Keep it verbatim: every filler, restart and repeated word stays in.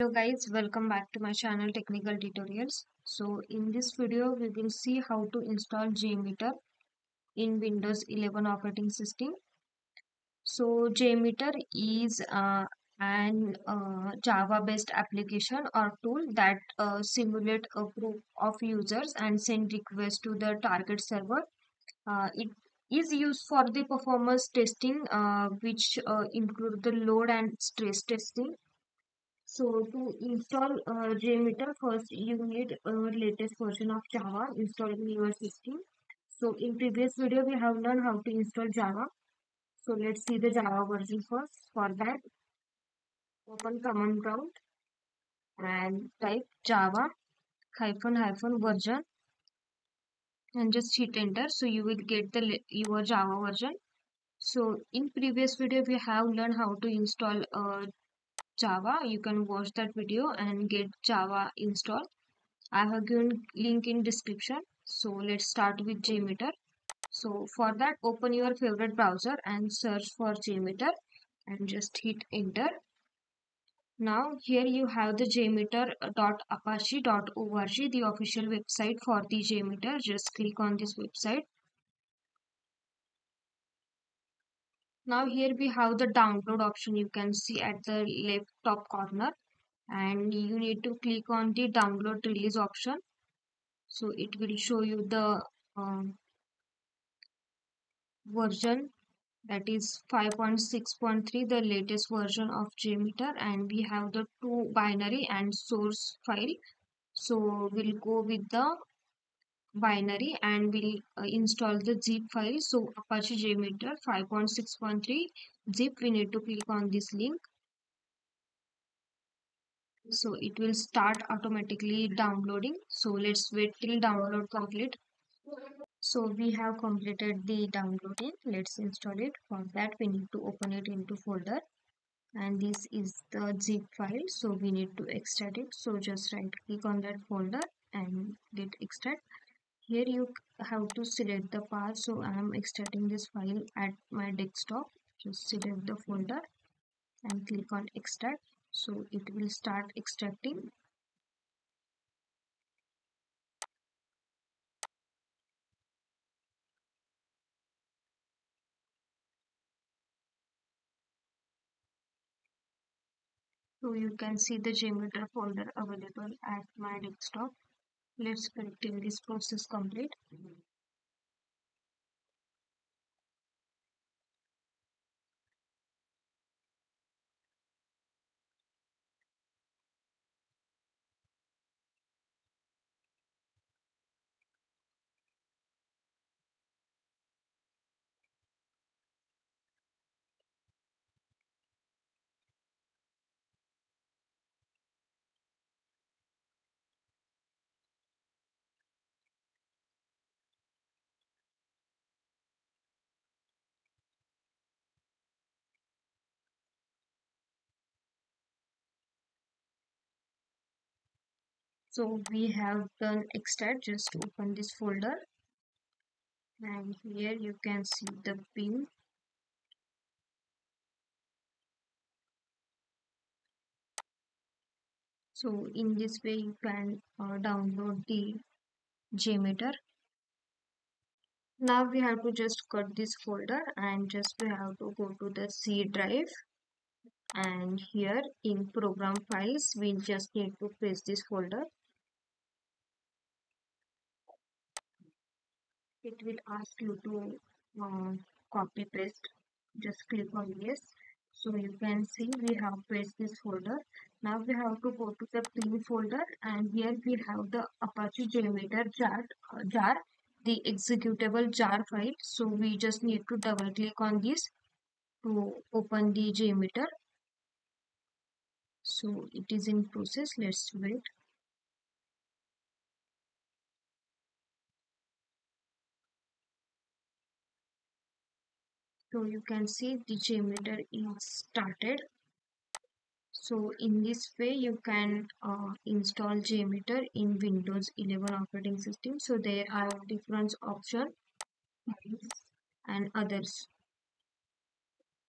Hello guys, welcome back to my channel Technical Tutorials. So in this video we will see how to install JMeter in Windows eleven operating system. So JMeter is uh, an uh, Java based application or tool that uh, simulate a group of users and send requests to the target server. Uh, it is used for the performance testing uh, which uh, include the load and stress testing. So to install uh, JMeter, first you need uh, latest version of Java installed in your system. So in previous video we have learned how to install Java. So let's see the Java version first. For that, open command prompt and type Java hyphen hyphen version and just hit enter. So you will get the your Java version. So in previous video we have learned how to install uh, Java. You can watch that video and get Java install. I have given link in description. So let's start with JMeter. So for that, open your favorite browser and search for JMeter and just hit enter. Now here you have the J meter dot apache dot org, the official website for the JMeter. Just click on this website. Now here we have the download option, you can see at the left top corner, and you need to click on the download release option. So it will show you the um, version, that is five point six point three, the latest version of JMeter, and we have the two binary and source file. So we'll go with the binary and we'll uh, install the zip file. So Apache JMeter five point six point three zip, we need to click on this link. So it will start automatically downloading. So let's wait till download complete. So we have completed the downloading. Let's install it. For that we need to open it into folder, and this is the zip file, so we need to extract it. So just right click on that folder and get extract. Here you have to select the path, so I am extracting this file at my desktop. Just select the folder and click on extract. So it will start extracting. So you can see the JMeter folder available at my desktop. Let's wait till this process complete. So we have done extract. Just open this folder and here you can see the bin. So in this way you can uh, download the JMeter. Now we have to just cut this folder and just we have to go to the C drive. And here in program files we just need to paste this folder. It will ask you to uh, copy paste. Just click on yes. So you can see we have pasted this folder. Now we have to go to the bin folder, and here we have the Apache JMeter jar, uh, jar, the executable jar file. So we just need to double click on this to open the JMeter. So it is in process. Let's wait. So you can see the JMeter is started. So in this way you can uh, install JMeter in Windows eleven operating system. So there are different options and others.